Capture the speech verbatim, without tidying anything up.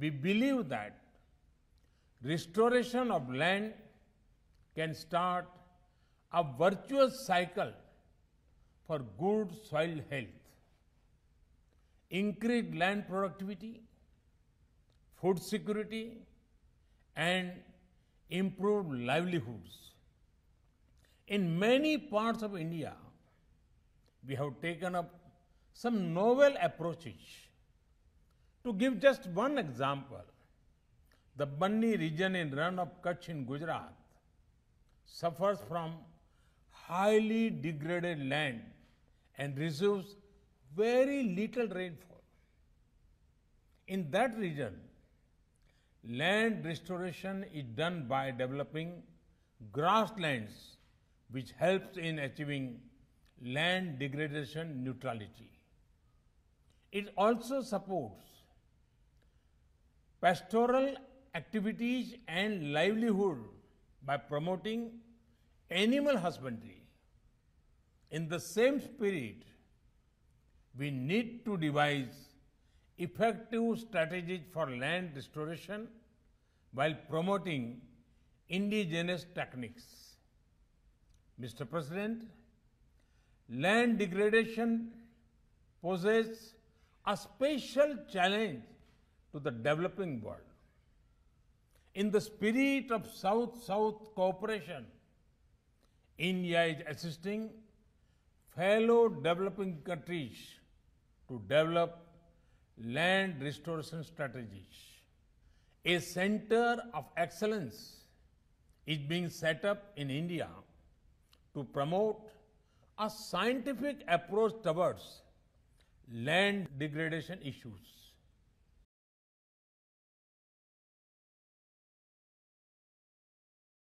we believe that restoration of land can start a virtuous cycle for good soil health, increased land productivity, food security, and improved livelihoods. In many parts of India, we have taken up some novel approaches. To give just one example, the Banni region in Rann of Kutch in Gujarat suffers from highly degraded land and receives very little rainfall. In that region, land restoration is done by developing grasslands, which helps in achieving land degradation neutrality. It also supports pastoral activities and livelihood by promoting animal husbandry. In the same spirit, we need to devise effective strategies for land restoration while promoting indigenous techniques. Mister President, land degradation poses a special challenge to the developing world. In the spirit of South-South cooperation, India is assisting fellow developing countries to develop land restoration strategies. A center of excellence is being set up in India to promote a scientific approach towards land degradation issues.